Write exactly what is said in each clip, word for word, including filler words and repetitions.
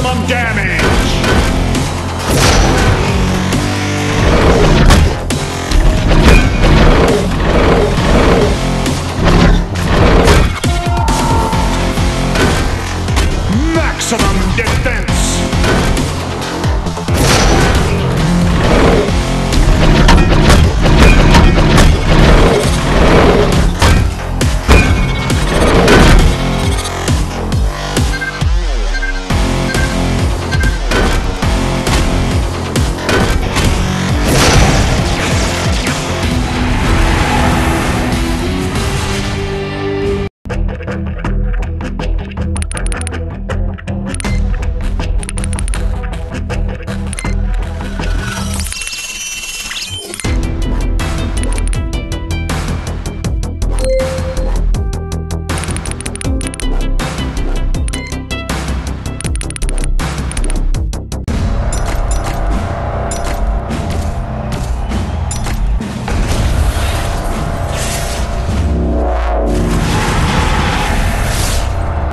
Maximum damage!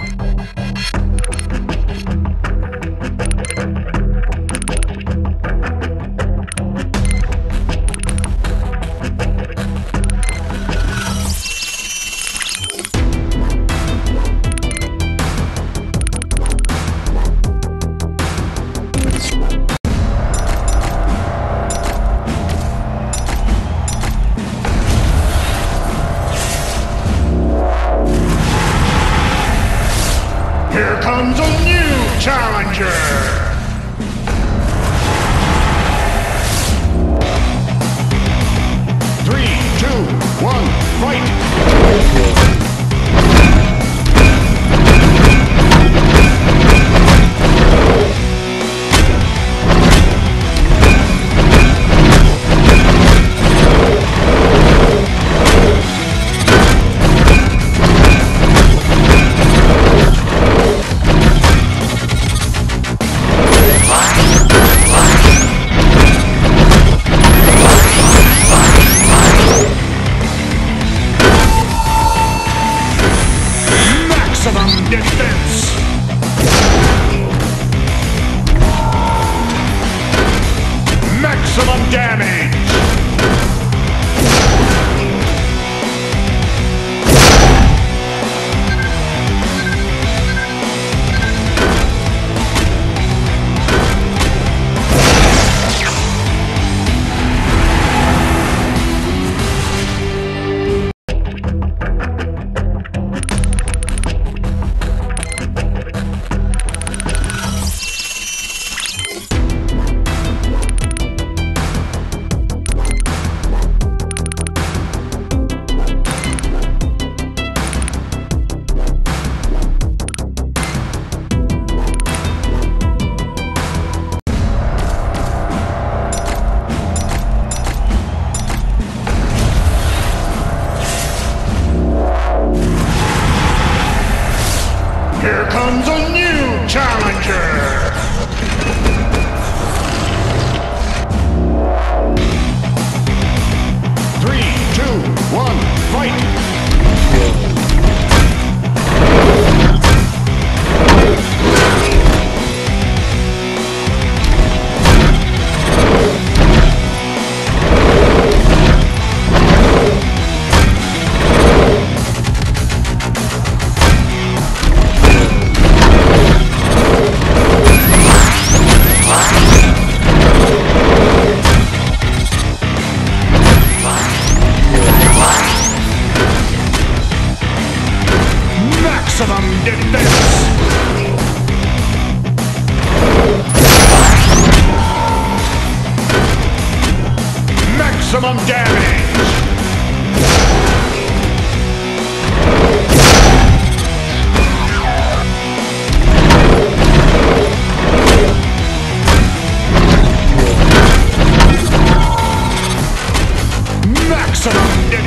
Maximum damage! Here comes a new challenger! Maximum damage! Here comes a new challenger! Three, two, one, fight! Maximum defense! Maximum damage! Maximum defense! Yeah.